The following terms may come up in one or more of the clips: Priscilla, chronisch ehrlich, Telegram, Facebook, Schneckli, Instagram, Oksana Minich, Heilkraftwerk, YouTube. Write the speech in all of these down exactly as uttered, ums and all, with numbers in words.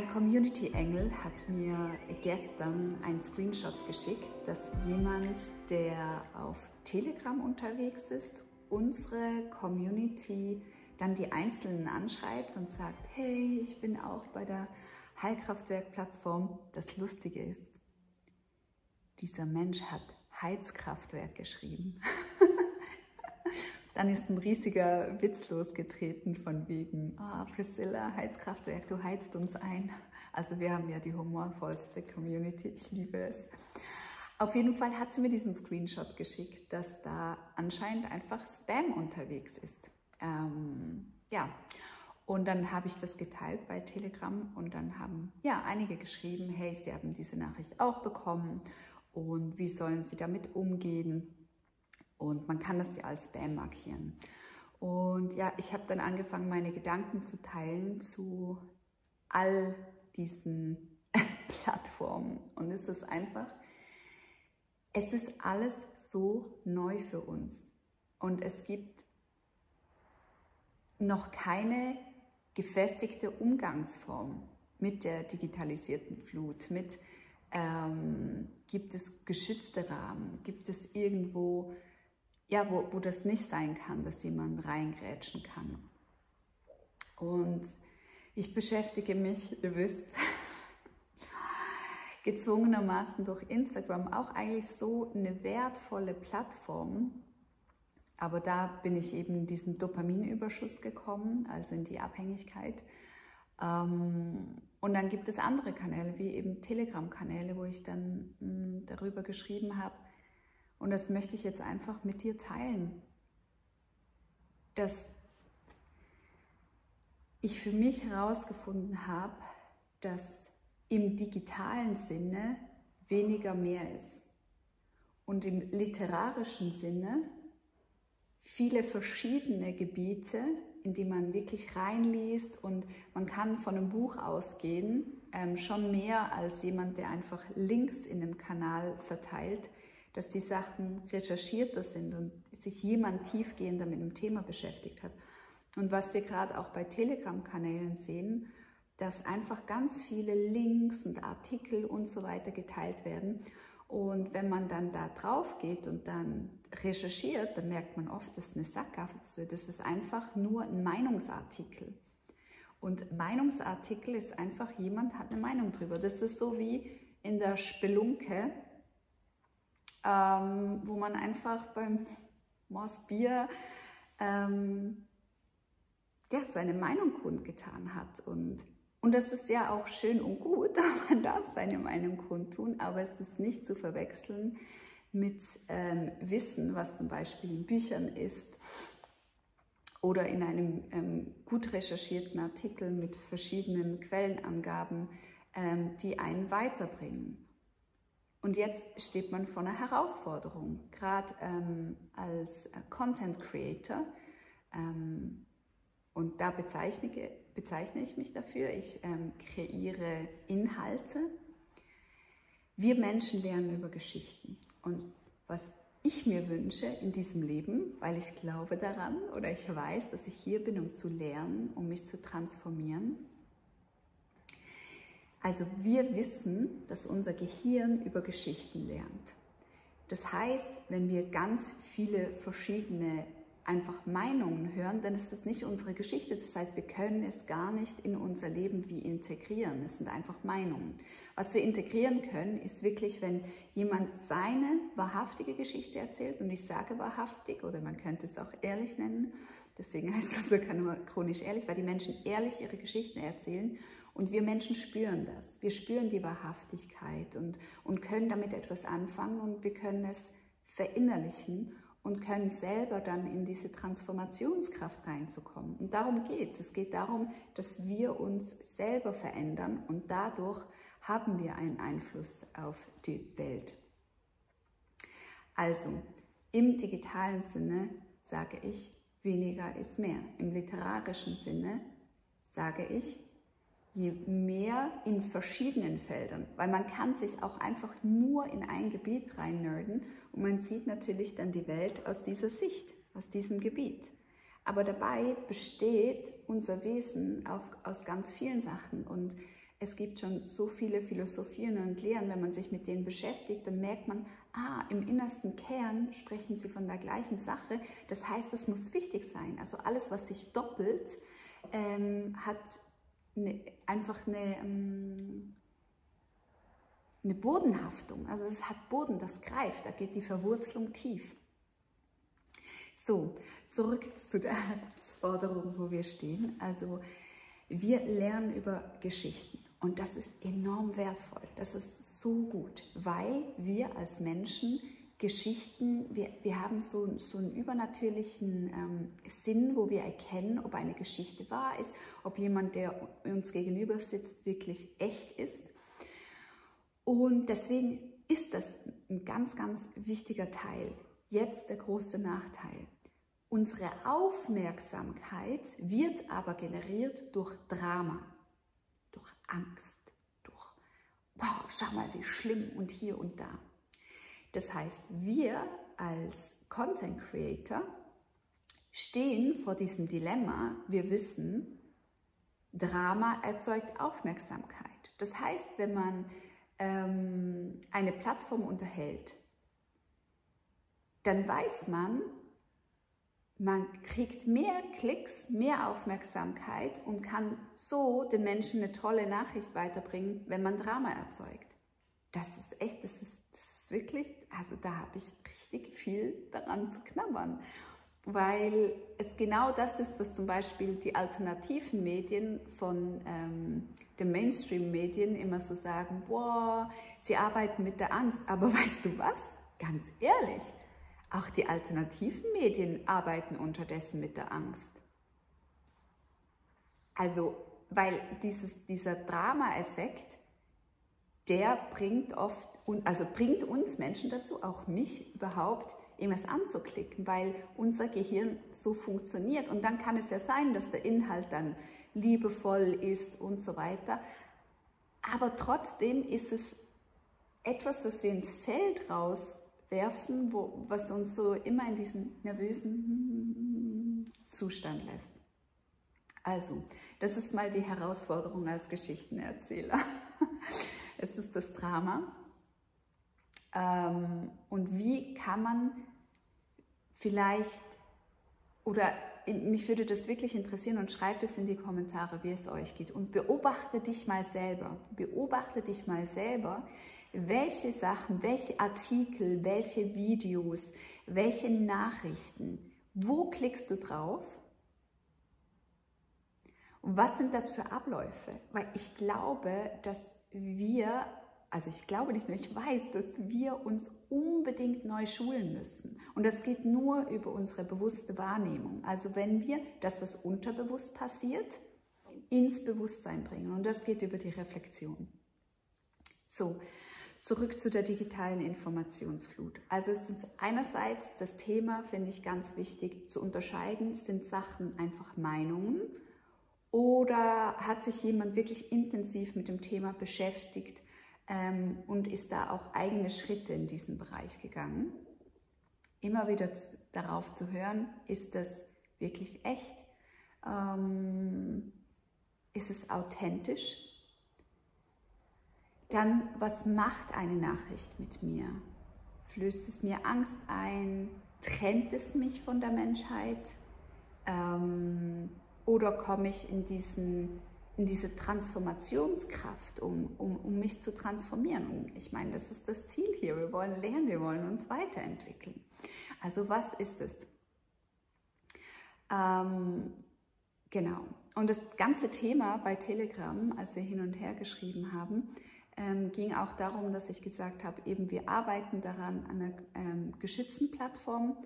Ein Community-Engel hat mir gestern einen Screenshot geschickt, dass jemand, der auf Telegram unterwegs ist, unsere Community dann die Einzelnen anschreibt und sagt, hey, ich bin auch bei der Heilkraftwerk-Plattform. Das Lustige ist, dieser Mensch hat Heizkraftwerk geschrieben. Dann ist ein riesiger Witz losgetreten von wegen, ah, Priscilla, Heizkraftwerk, du heizt uns ein. Also wir haben ja die humorvollste Community, ich liebe es. Auf jeden Fall hat sie mir diesen Screenshot geschickt, dass da anscheinend einfach Spam unterwegs ist. Ähm, ja, und dann habe ich das geteilt bei Telegram und dann haben ja einige geschrieben, hey, sie haben diese Nachricht auch bekommen und wie sollen sie damit umgehen? Und man kann das ja als Spam markieren. Und ja, ich habe dann angefangen, meine Gedanken zu teilen zu all diesen Plattformen. Und es ist einfach, es ist alles so neu für uns. Und es gibt noch keine gefestigte Umgangsform mit der digitalisierten Flut. Mit, ähm, gibt es geschützte Rahmen? Gibt es irgendwo... Ja, wo, wo das nicht sein kann, dass jemand reingrätschen kann. Und ich beschäftige mich, ihr wisst, gezwungenermaßen durch Instagram, auch eigentlich so eine wertvolle Plattform. Aber da bin ich eben in diesen Dopaminüberschuss gekommen, also in die Abhängigkeit. Und dann gibt es andere Kanäle, wie eben Telegram-Kanäle, wo ich dann darüber geschrieben habe, und das möchte ich jetzt einfach mit dir teilen, dass ich für mich herausgefunden habe, dass im digitalen Sinne weniger mehr ist und im literarischen Sinne viele verschiedene Gebiete, in die man wirklich reinliest und man kann von einem Buch ausgehen, ähm, schon mehr als jemand, der einfach Links in einem Kanal verteilt, dass die Sachen recherchierter sind und sich jemand tiefgehender mit einem Thema beschäftigt hat. Und was wir gerade auch bei Telegram-Kanälen sehen, dass einfach ganz viele Links und Artikel und so weiter geteilt werden. Und wenn man dann da drauf geht und dann recherchiert, dann merkt man oft, das ist eine Sackgasse, das ist einfach nur ein Meinungsartikel. Und Meinungsartikel ist einfach, jemand hat eine Meinung drüber. Das ist so wie in der Spelunke, Ähm, wo man einfach beim Maß Bier ähm, ja, seine Meinung kundgetan hat. Und, und das ist ja auch schön und gut, man darf seine Meinung kundtun, aber es ist nicht zu verwechseln mit ähm, Wissen, was zum Beispiel in Büchern ist oder in einem ähm, gut recherchierten Artikel mit verschiedenen Quellenangaben, ähm, die einen weiterbringen. Und jetzt steht man vor einer Herausforderung, gerade ähm, als Content Creator. Ähm, und da bezeichne, bezeichne ich mich dafür. Ich ähm, kreiere Inhalte. Wir Menschen lernen über Geschichten. Und was ich mir wünsche in diesem Leben, weil ich glaube daran oder ich weiß, dass ich hier bin, um zu lernen, um mich zu transformieren. Also wir wissen, dass unser Gehirn über Geschichten lernt. Das heißt, wenn wir ganz viele verschiedene einfach Meinungen hören, dann ist das nicht unsere Geschichte. Das heißt, wir können es gar nicht in unser Leben wie integrieren. Es sind einfach Meinungen. Was wir integrieren können, ist wirklich, wenn jemand seine wahrhaftige Geschichte erzählt, und ich sage wahrhaftig, oder man könnte es auch ehrlich nennen, deswegen heißt unser Kanal chronisch ehrlich, weil die Menschen ehrlich ihre Geschichten erzählen. Und wir Menschen spüren das. Wir spüren die Wahrhaftigkeit und, und können damit etwas anfangen und wir können es verinnerlichen und können selber dann in diese Transformationskraft reinzukommen. Und darum geht es. Es geht darum, dass wir uns selber verändern und dadurch haben wir einen Einfluss auf die Welt. Also, im digitalen Sinne sage ich, weniger ist mehr. Im literarischen Sinne sage ich, je mehr in verschiedenen Feldern, weil man kann sich auch einfach nur in ein Gebiet reinnerden und man sieht natürlich dann die Welt aus dieser Sicht, aus diesem Gebiet. Aber dabei besteht unser Wesen auf, aus ganz vielen Sachen und es gibt schon so viele Philosophien und Lehren, wenn man sich mit denen beschäftigt, dann merkt man, ah, im innersten Kern sprechen sie von der gleichen Sache. Das heißt, es muss wichtig sein. Also alles, was sich doppelt, ähm, hat ne, einfach eine, ähm, eine Bodenhaftung. Also es hat Boden, das greift, da geht die Verwurzelung tief. So, zurück zu der Herausforderung, wo wir stehen. Also wir lernen über Geschichten und das ist enorm wertvoll. Das ist so gut, weil wir als Menschen Geschichten, wir, wir haben so, so einen übernatürlichen ähm, Sinn, wo wir erkennen, ob eine Geschichte wahr ist, ob jemand, der uns gegenüber sitzt, wirklich echt ist. Und deswegen ist das ein ganz, ganz wichtiger Teil. Jetzt der große Nachteil. Unsere Aufmerksamkeit wird aber generiert durch Drama, durch Angst, durch, wow, schau mal, wie schlimm und hier und da. Das heißt, wir als Content Creator stehen vor diesem Dilemma. Wir wissen, Drama erzeugt Aufmerksamkeit. Das heißt, wenn man ähm, eine Plattform unterhält, dann weiß man, man kriegt mehr Klicks, mehr Aufmerksamkeit und kann so den Menschen eine tolle Nachricht weiterbringen, wenn man Drama erzeugt. Das ist echt, das ist, das ist wirklich, also da habe ich richtig viel daran zu knabbern, weil es genau das ist, was zum Beispiel die alternativen Medien von ähm, den Mainstream-Medien immer so sagen, boah, sie arbeiten mit der Angst, aber weißt du was? Ganz ehrlich, auch die alternativen Medien arbeiten unterdessen mit der Angst. Also, weil dieses, dieser Drama-Effekt, der bringt oft, also bringt uns Menschen dazu, auch mich überhaupt, irgendwas anzuklicken, weil unser Gehirn so funktioniert. Und dann kann es ja sein, dass der Inhalt dann liebevoll ist und so weiter. Aber trotzdem ist es etwas, was wir ins Feld rauswerfen, wo, was uns so immer in diesen nervösen Zustand lässt. Also, das ist mal die Herausforderung als Geschichtenerzähler. Es ist das Drama. Ähm, und wie kann man vielleicht, oder mich würde das wirklich interessieren und schreibt es in die Kommentare, wie es euch geht. Und beobachte dich mal selber. Beobachte dich mal selber, welche Sachen, welche Artikel, welche Videos, welche Nachrichten, wo klickst du drauf? Und was sind das für Abläufe? Weil ich glaube, dass wir, also ich glaube nicht nur, ich weiß, dass wir uns unbedingt neu schulen müssen. Und das geht nur über unsere bewusste Wahrnehmung. Also wenn wir das, was unterbewusst passiert, ins Bewusstsein bringen. Und das geht über die Reflexion. So. Zurück zu der digitalen Informationsflut. Also es ist einerseits das Thema, finde ich ganz wichtig zu unterscheiden, sind Sachen einfach Meinungen oder hat sich jemand wirklich intensiv mit dem Thema beschäftigt ähm, und ist da auch eigene Schritte in diesen Bereich gegangen. Immer wieder zu, darauf zu hören, ist das wirklich echt? Ähm, ist es authentisch? Dann, was macht eine Nachricht mit mir? Flößt es mir Angst ein? Trennt es mich von der Menschheit? Ähm, oder komme ich in, diesen, in diese Transformationskraft, um, um, um mich zu transformieren? Und ich meine, das ist das Ziel hier. Wir wollen lernen, wir wollen uns weiterentwickeln. Also was ist es? Ähm, genau. Und das ganze Thema bei Telegram, als wir hin und her geschrieben haben, ging auch darum, dass ich gesagt habe, eben wir arbeiten daran an einer ähm, geschützten Plattform,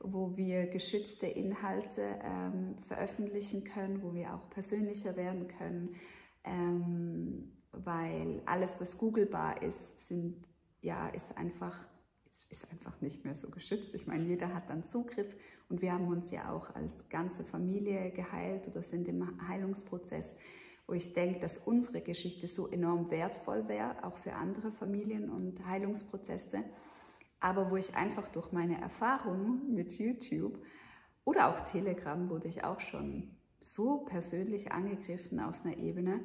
wo wir geschützte Inhalte ähm, veröffentlichen können, wo wir auch persönlicher werden können, ähm, weil alles, was googelbar ist, sind, ja, ist, einfach, ist einfach nicht mehr so geschützt. Ich meine, jeder hat dann Zugriff und wir haben uns ja auch als ganze Familie geheilt oder sind im Heilungsprozess, wo ich denke, dass unsere Geschichte so enorm wertvoll wäre, auch für andere Familien und Heilungsprozesse, aber wo ich einfach durch meine Erfahrungen mit YouTube oder auch Telegram wurde ich auch schon so persönlich angegriffen auf einer Ebene,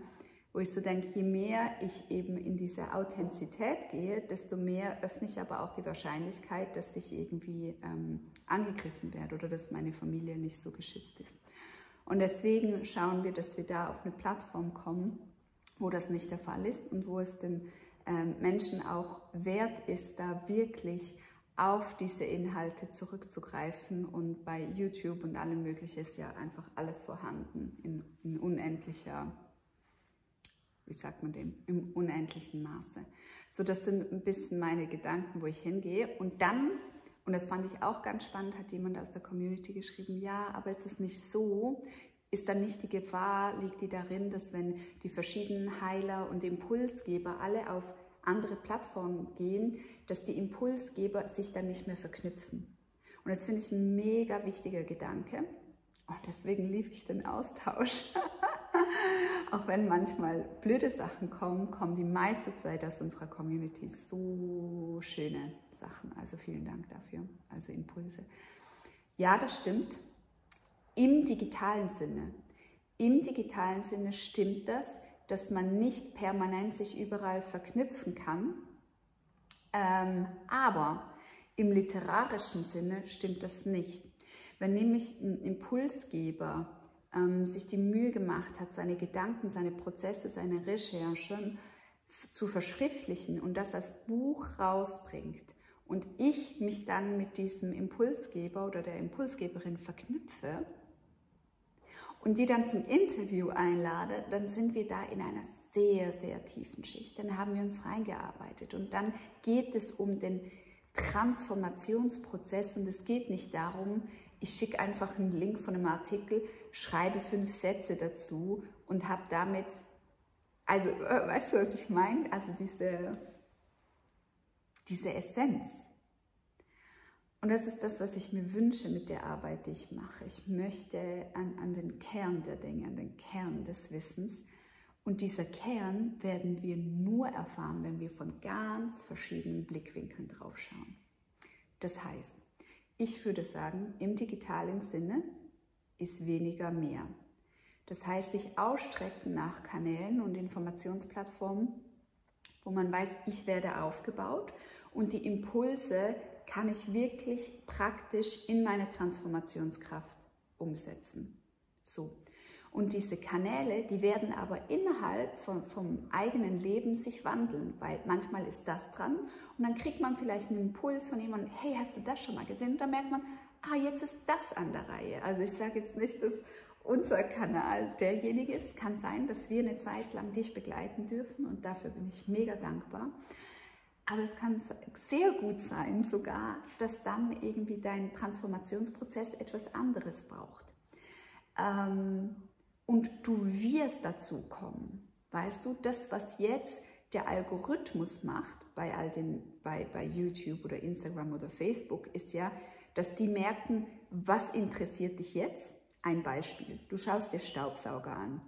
Wo ich so denke, je mehr ich eben in diese Authentizität gehe, desto mehr öffne ich aber auch die Wahrscheinlichkeit, dass ich irgendwie ähm, angegriffen werde oder dass meine Familie nicht so geschützt ist. Und deswegen schauen wir, dass wir da auf eine Plattform kommen, wo das nicht der Fall ist und wo es den ähm, Menschen auch wert ist, da wirklich auf diese Inhalte zurückzugreifen, und bei YouTube und allem Möglichen ist ja einfach alles vorhanden in, in unendlicher, wie sagt man dem, im unendlichen Maße. So, das sind ein bisschen meine Gedanken, wo ich hingehe. Und dann, und das fand ich auch ganz spannend, hat jemand aus der Community geschrieben, ja, aber ist das nicht so, ist dann nicht die Gefahr, liegt die darin, dass wenn die verschiedenen Heiler und Impulsgeber alle auf andere Plattformen gehen, dass die Impulsgeber sich dann nicht mehr verknüpfen. Und das finde ich ein mega wichtiger Gedanke. Oh, deswegen liebe ich den Austausch. Auch wenn manchmal blöde Sachen kommen, kommen die meiste Zeit aus unserer Community so schöne Sachen. Also vielen Dank dafür, also Impulse. Ja, das stimmt. Im digitalen Sinne. Im digitalen Sinne stimmt das, dass man nicht permanent sich überall verknüpfen kann. Ähm, aber im literarischen Sinne stimmt das nicht. Wenn nämlich ein Impulsgeber ähm, sich die Mühe gemacht hat, seine Gedanken, seine Prozesse, seine Recherchen zu verschriftlichen und das als Buch rausbringt und ich mich dann mit diesem Impulsgeber oder der Impulsgeberin verknüpfe, und die dann zum Interview einlade, dann sind wir da in einer sehr, sehr tiefen Schicht. Dann haben wir uns reingearbeitet und dann geht es um den Transformationsprozess und es geht nicht darum, ich schicke einfach einen Link von einem Artikel, schreibe fünf Sätze dazu und habe damit, also weißt du, was ich meine? Also diese, diese Essenz. Und das ist das, was ich mir wünsche mit der Arbeit, die ich mache. Ich möchte an, an den Kern der Dinge, an den Kern des Wissens. Und dieser Kern werden wir nur erfahren, wenn wir von ganz verschiedenen Blickwinkeln drauf schauen. Das heißt, ich würde sagen, im digitalen Sinne ist weniger mehr. Das heißt, sich ausstrecken nach Kanälen und Informationsplattformen, wo man weiß, ich werde aufgebaut und die Impulse kann ich wirklich praktisch in meine Transformationskraft umsetzen. So. Und diese Kanäle, die werden aber innerhalb von, vom eigenen Leben sich wandeln, weil manchmal ist das dran und dann kriegt man vielleicht einen Impuls von jemandem, hey, hast du das schon mal gesehen? Und dann merkt man, ah, jetzt ist das an der Reihe. Also ich sage jetzt nicht, dass unser Kanal derjenige ist. Kann sein, dass wir eine Zeit lang dich begleiten dürfen und dafür bin ich mega dankbar. Aber es kann sehr gut sein sogar, dass dann irgendwie dein Transformationsprozess etwas anderes braucht. Ähm, und du wirst dazu kommen. Weißt du, das, was jetzt der Algorithmus macht bei, all den, bei, bei YouTube oder Instagram oder Facebook, ist ja, dass die merken, was interessiert dich jetzt? Ein Beispiel, du schaust dir Staubsauger an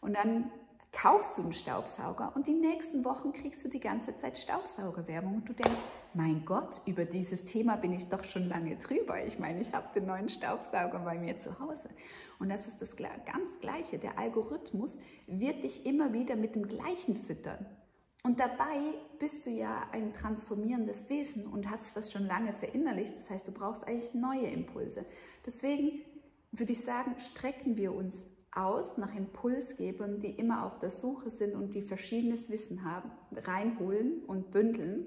und dann kaufst du einen Staubsauger und die nächsten Wochen kriegst du die ganze Zeit Staubsaugerwerbung und du denkst, mein Gott, über dieses Thema bin ich doch schon lange drüber. Ich meine, ich habe den neuen Staubsauger bei mir zu Hause. Und das ist das ganz Gleiche. Der Algorithmus wird dich immer wieder mit dem Gleichen füttern. Und dabei bist du ja ein transformierendes Wesen und hast das schon lange verinnerlicht. Das heißt, du brauchst eigentlich neue Impulse. Deswegen würde ich sagen, strecken wir uns aus nach Impulsgebern, die immer auf der Suche sind und die verschiedenes Wissen haben, reinholen und bündeln.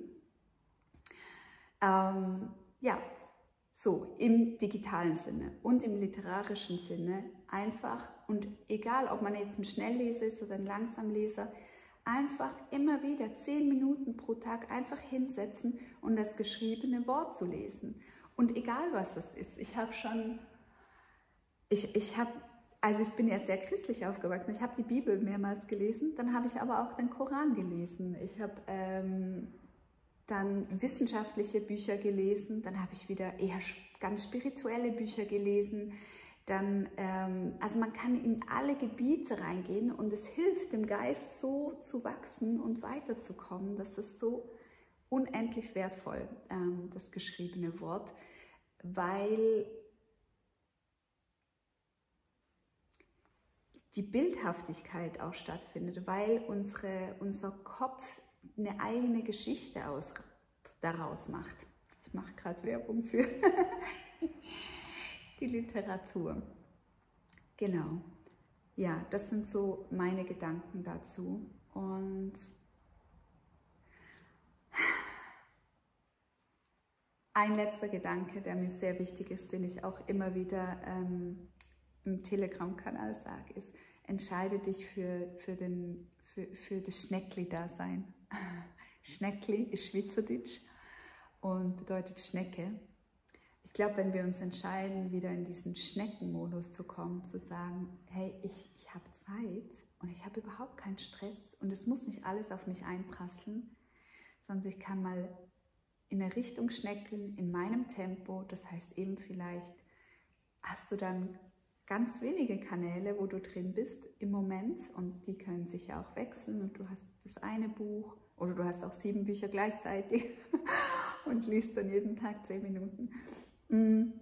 Ähm, ja, so im digitalen Sinne und im literarischen Sinne einfach und egal, ob man jetzt ein Schnellleser ist oder ein Langsamleser, einfach immer wieder zehn Minuten pro Tag einfach hinsetzen und das geschriebene Wort zu lesen. Und egal, was es ist, ich habe schon, ich, ich habe Also ich bin ja sehr christlich aufgewachsen, ich habe die Bibel mehrmals gelesen, dann habe ich aber auch den Koran gelesen, ich habe ähm, dann wissenschaftliche Bücher gelesen, dann habe ich wieder eher ganz spirituelle Bücher gelesen, dann, ähm, also man kann in alle Gebiete reingehen und es hilft dem Geist so zu wachsen und weiterzukommen, das ist so unendlich wertvoll, ähm, das geschriebene Wort, weil die Bildhaftigkeit auch stattfindet, weil unsere, unser Kopf eine eigene Geschichte aus, daraus macht. Ich mache gerade Werbung für die Literatur. Genau. Ja, das sind so meine Gedanken dazu. Und ein letzter Gedanke, der mir sehr wichtig ist, den ich auch immer wieder ähm, im Telegram-Kanal sage, ist, entscheide dich für, für, den, für, für das Schneckli-Dasein. Schneckli ist Schweizerdeutsch und bedeutet Schnecke. Ich glaube, wenn wir uns entscheiden, wieder in diesen Schneckenmodus zu kommen, zu sagen, hey, ich, ich habe Zeit und ich habe überhaupt keinen Stress und es muss nicht alles auf mich einprasseln, sondern ich kann mal in der Richtung schneckeln, in meinem Tempo. Das heißt eben, vielleicht hast du dann ganz wenige Kanäle, wo du drin bist im Moment, und die können sich ja auch wechseln und du hast das eine Buch oder du hast auch sieben Bücher gleichzeitig und liest dann jeden Tag zehn Minuten. Und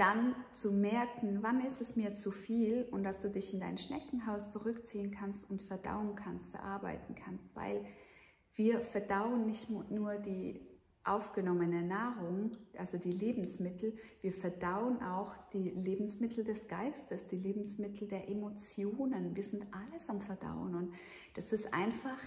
dann zu merken, wann ist es mir zu viel, und dass du dich in dein Schneckenhaus zurückziehen kannst und verdauen kannst, verarbeiten kannst, weil wir verdauen nicht nur die aufgenommene Nahrung, also die Lebensmittel, wir verdauen auch die Lebensmittel des Geistes, die Lebensmittel der Emotionen. Wir sind alles am Verdauen, und das ist einfach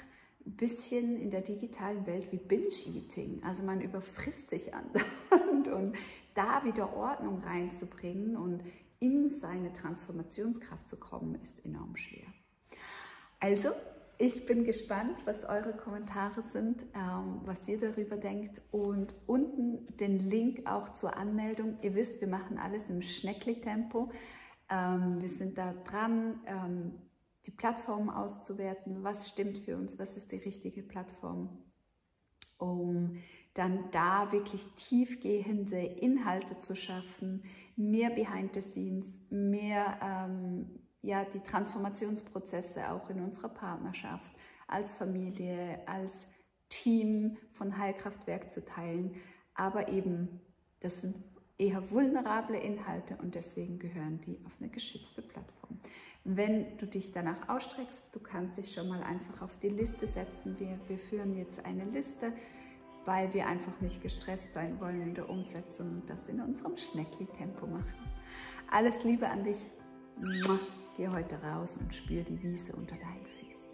ein bisschen in der digitalen Welt wie Binge-Eating. Also man überfrisst sich andauernd, und da wieder Ordnung reinzubringen und in seine Transformationskraft zu kommen, ist enorm schwer. Also, ich bin gespannt, was eure Kommentare sind, ähm, was ihr darüber denkt, und unten den Link auch zur Anmeldung. Ihr wisst, wir machen alles im Schneckli-Tempo. Ähm, wir sind da dran, ähm, die Plattformen auszuwerten, was stimmt für uns, was ist die richtige Plattform, um dann da wirklich tiefgehende Inhalte zu schaffen, mehr Behind the Scenes, mehr ähm, ja, die Transformationsprozesse auch in unserer Partnerschaft, als Familie, als Team von Heilkraftwerk zu teilen. Aber eben, das sind eher vulnerable Inhalte, und deswegen gehören die auf eine geschützte Plattform. Wenn du dich danach ausstreckst, du kannst dich schon mal einfach auf die Liste setzen. Wir, wir führen jetzt eine Liste, weil wir einfach nicht gestresst sein wollen in der Umsetzung und das in unserem Schneckli-Tempo machen. Alles Liebe an dich. Geh heute raus und spür die Wiese unter deinen Füßen.